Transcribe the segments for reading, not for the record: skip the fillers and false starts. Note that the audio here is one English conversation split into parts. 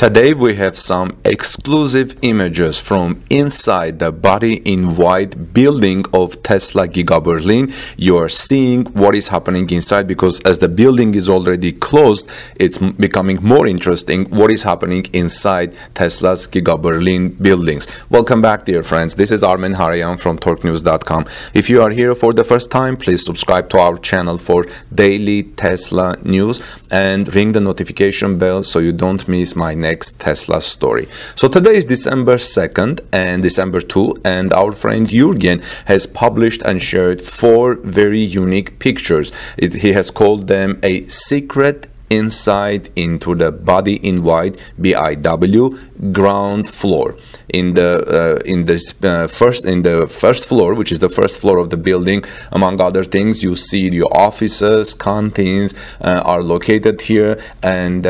Today we have some exclusive images from inside the Body in White building of Tesla Giga Berlin. You are seeing what is happening inside, because as the building is already closed, it's becoming more interesting what is happening inside Tesla's Giga Berlin buildings. Welcome back, dear friends. This is Armen Hareyan from torquenews.com. If you are here for the first time, please subscribe to our channel for daily Tesla news and ring the notification bell so you don't miss my next Tesla story. So today is December 2nd and December 2, and our friend Jürgen has published and shared 4 very unique pictures. He has called them a secret insight into the Body in White BIW ground floor. In the first floor, which is the first floor of the building, among other things, you see your offices, canteens are located here, and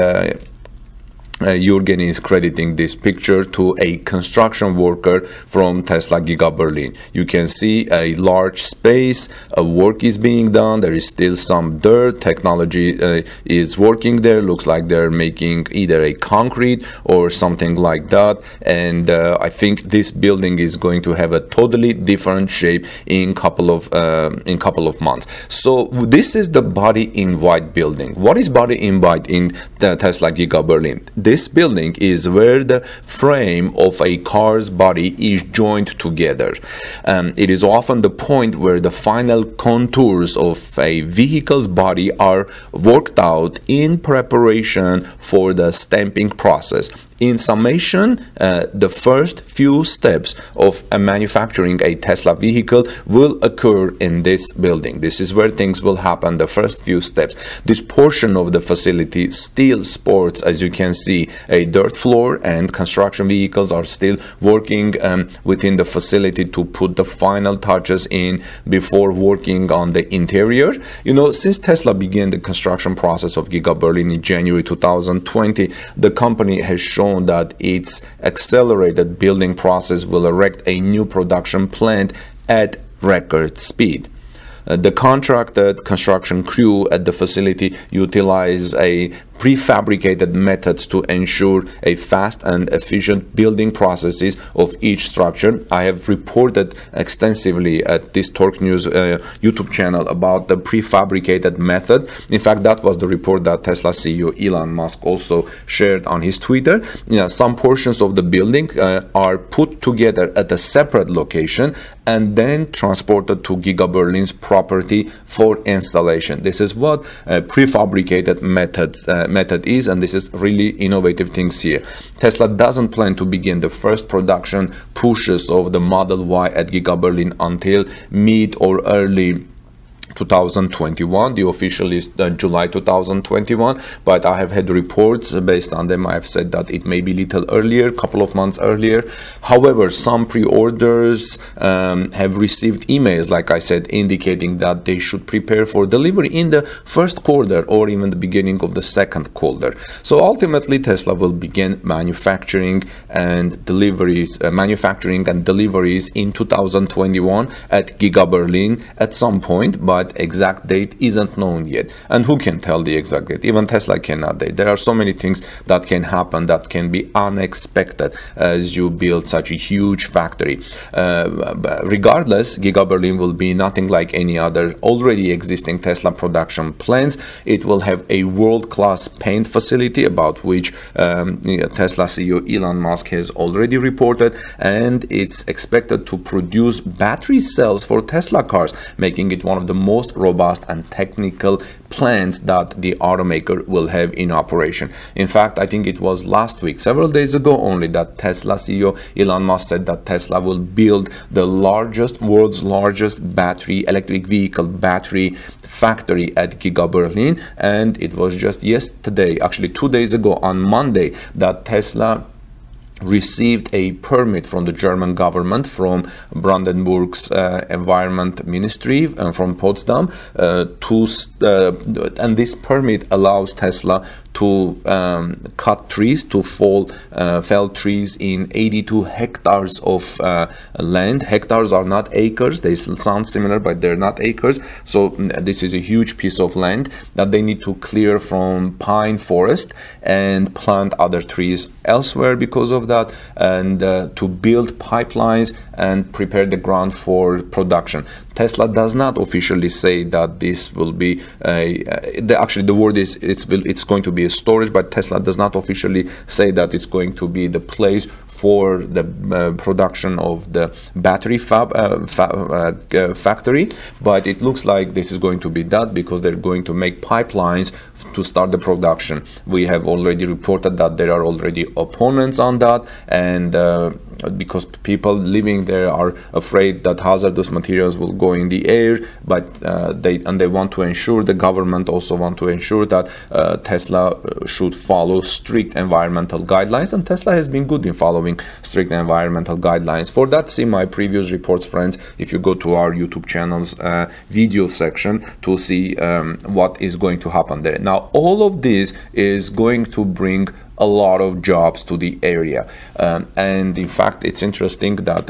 Jürgen is crediting this picture to a construction worker from Tesla Giga Berlin. You can see a large space, work is being done, there is still some dirt, technology is working there, looks like they're making either a concrete or something like that, and I think this building is going to have a totally different shape in couple of months. So this is the Body in White building. What is Body in White in the Tesla Giga Berlin? This building is where the frame of a car's body is joined together. It is often the point where the final contours of a vehicle's body are worked out in preparation for the stamping process. In summation, the first few steps of manufacturing a Tesla vehicle will occur in this building. This is where things will happen, the first few steps. This portion of the facility still sports, as you can see, a dirt floor, and construction vehicles are still working within the facility to put the final touches in before working on the interior. You know, since Tesla began the construction process of Giga Berlin in January 2020, the company has shown that its accelerated building process will erect a new production plant at record speed. The contracted construction crew at the facility utilize a prefabricated methods to ensure a fast and efficient building processes of each structure. I have reported extensively at this Torque News YouTube channel about the prefabricated method. In fact, that was the report that Tesla CEO Elon Musk also shared on his Twitter. You know, some portions of the building are put together at a separate location and then transported to Giga Berlin's property for installation. This is what prefabricated method is, and this is really innovative things here. Tesla doesn't plan to begin the first production pushes of the Model Y at Giga Berlin until mid or early 2021. The official is July 2021, but I have had reports based on them. I have said that it may be little earlier, couple of months earlier. However, some pre-orders have received emails, like I said, indicating that they should prepare for delivery in the first quarter or even the beginning of the second quarter. So ultimately, Tesla will begin manufacturing and deliveries in 2021 at Giga Berlin at some point, by exact date isn't known yet, and who can tell the exact date? Even Tesla cannot date. There are so many things that can happen that can be unexpected as you build such a huge factory. Regardless, Giga Berlin will be nothing like any other already existing Tesla production plants. It will have a world-class paint facility, about which Tesla CEO Elon Musk has already reported, and it's expected to produce battery cells for Tesla cars, making it one of the most robust and technical plants that the automaker will have in operation. In fact, I think it was last week, several days ago only, that Tesla CEO Elon Musk said that Tesla will build the world's largest electric vehicle battery factory at Giga Berlin, and it was just yesterday, actually 2 days ago, on Monday, that Tesla received a permit from the German government, from Brandenburg's environment ministry, and from Potsdam, and this permit allows Tesla to cut trees, to fell trees in 82 hectares of land. Hectares are not acres. They sound similar, but they're not acres. So this is a huge piece of land that they need to clear from pine forest and plant other trees elsewhere because of that, and to build pipelines and prepare the ground for production. Tesla does not officially say that this will be actually the word is it's going to be a storage, but Tesla does not officially say that it's going to be the place for the production of the battery factory, but it looks like this is going to be that, because they're going to make pipelines to start the production. We have already reported that there are already opponents on that, and because people living there are afraid that hazardous materials will go in the air, but they want to ensure, the government also want to ensure that Tesla should follow strict environmental guidelines, and Tesla has been good in following strict environmental guidelines. For that, see my previous reports, friends, if you go to our YouTube channel's video section to see what is going to happen there. Now, all of this is going to bring a lot of jobs to the area, and in fact it's interesting that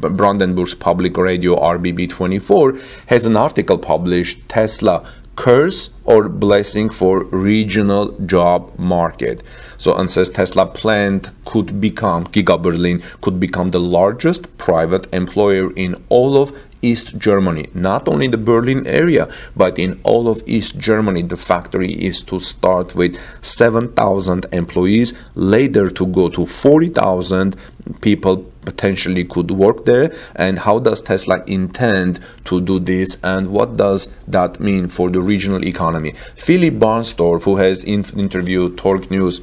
Brandenburg's public radio RBB 24 has an article published, Tesla curse or blessing for regional job market. So, and says Tesla plant could become, Giga Berlin could become the largest private employer in all of East Germany, not only the Berlin area, but in all of East Germany. The factory is to start with 7,000 employees, later to go to 40,000 people potentially could work there. And how does Tesla intend to do this, and what does that mean for the regional economy? Philip Barnstorff, who has interviewed Torque News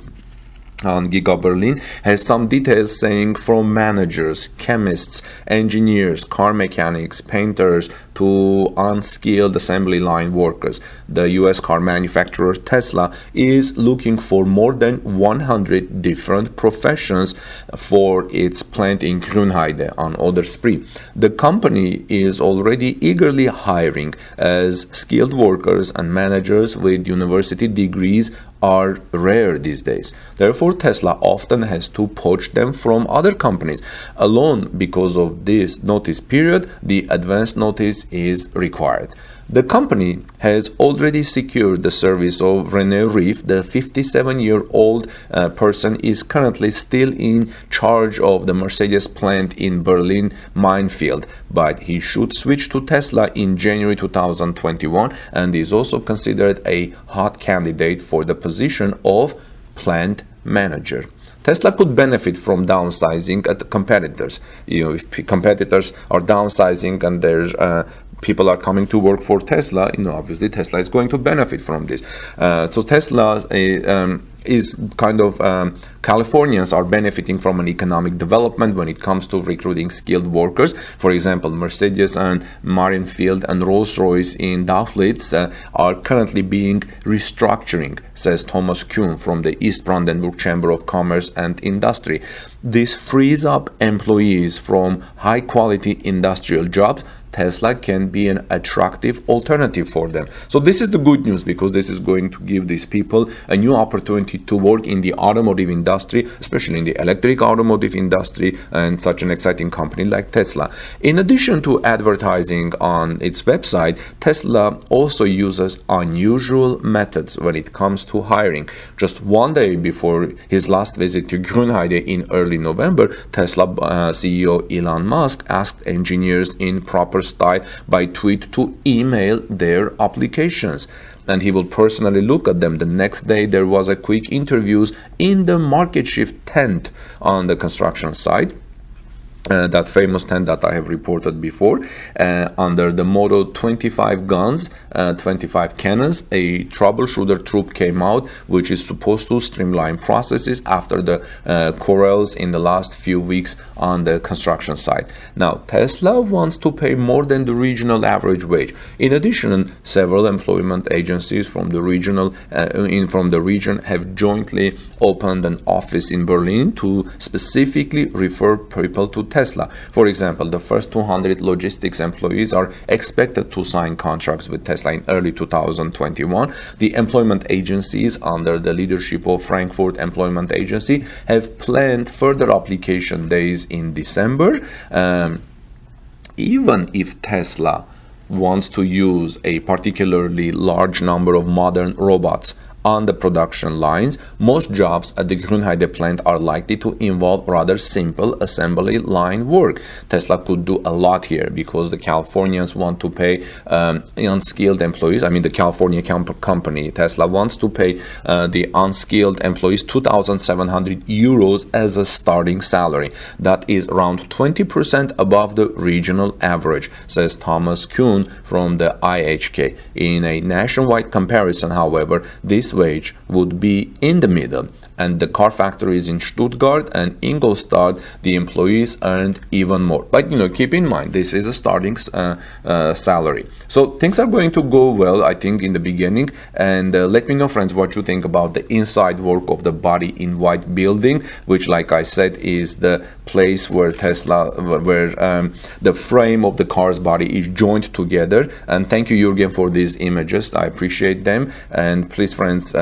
on Giga Berlin, has some details saying from managers, chemists, engineers, car mechanics, painters to unskilled assembly line workers. The US car manufacturer Tesla is looking for more than 100 different professions for its plant in Grünheide on Oder Spree. The company is already eagerly hiring, as skilled workers and managers with university degrees are rare these days. Therefore, Tesla often has to poach them from other companies. Alone because of this notice period, the advance notice is required. The company has already secured the service of Rene Reif. The 57-year-old person is currently still in charge of the Mercedes plant in Berlin-Marienfelde, but he should switch to Tesla in January 2021 and is also considered a hot candidate for the position of plant manager. Tesla could benefit from downsizing at the competitors. You know, if competitors are downsizing and there's people are coming to work for Tesla, you know, obviously Tesla is going to benefit from this. So Tesla is kind of Californians are benefiting from an economic development when it comes to recruiting skilled workers. For example, Mercedes and Marienfelde and Rolls-Royce in Dauflitz are currently being restructuring, says Thomas Kuhn from the East Brandenburg Chamber of Commerce and Industry. This frees up employees from high-quality industrial jobs. Tesla can be an attractive alternative for them. So this is the good news, because this is going to give these people a new opportunity to work in the automotive industry, especially in the electric automotive industry, and such an exciting company like Tesla. In addition to advertising on its website, Tesla also uses unusual methods when it comes to hiring. Just one day before his last visit to Grünheide in early November, Tesla CEO Elon Musk asked engineers in proper style by tweet to email their applications, and he will personally look at them. The next day, there was a quick interviews in the market shift tent on the construction site, that famous tent that I have reported before, under the motto 25 guns, 25 cannons, a troubleshooter troop came out, which is supposed to streamline processes after the quarrels in the last few weeks on the construction site. Now, Tesla wants to pay more than the regional average wage. In addition, several employment agencies from the region have jointly opened an office in Berlin to specifically refer people to Tesla. Tesla. For example, the first 200 logistics employees are expected to sign contracts with Tesla in early 2021. The employment agencies, under the leadership of Frankfurt Employment Agency, have planned further application days in December. Even if Tesla wants to use a particularly large number of modern robots on the production lines, most jobs at the Grünheide plant are likely to involve rather simple assembly line work. Tesla could do a lot here because the Californians want to pay unskilled employees. I mean, the California company Tesla wants to pay the unskilled employees 2,700 euros as a starting salary. That is around 20% above the regional average, says Thomas Kuhn from the IHK. In a nationwide comparison, however, this wage would be in the middle, and the car factories in Stuttgart and Ingolstadt, the employees earned even more. But you know, keep in mind, this is a starting salary. So things are going to go well, I think, in the beginning. And let me know, friends, what you think about the inside work of the Body in White building, which, like I said, is the place where Tesla, the frame of the car's body is joined together. And thank you, Jürgen, for these images. I appreciate them. And please, friends,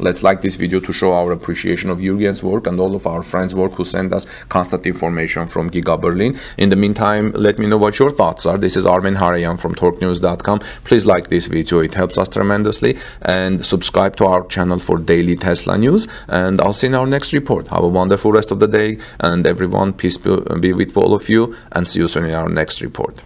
let's like this video to show our appreciation of Jürgen's work and all of our friends' work who send us constant information from Giga Berlin. In the meantime, let me know what your thoughts are. This is Armen Hareyan from torquenews.com. Please like this video. It helps us tremendously, and subscribe to our channel for daily Tesla news. And I'll see you in our next report. Have a wonderful rest of the day, and everyone, peace be with all of you, and see you soon in our next report.